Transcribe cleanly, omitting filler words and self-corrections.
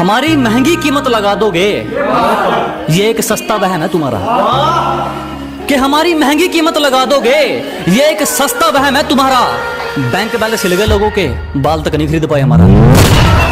हमारी महंगी कीमत लगा दोगे, ये एक सस्ता बहन है तुम्हारा। कि हमारी महंगी कीमत लगा दोगे, ये एक सस्ता बहन है तुम्हारा। बैंक वाले सिलगे लोगों के, बाल तक नहीं खरीद पाए हमारा।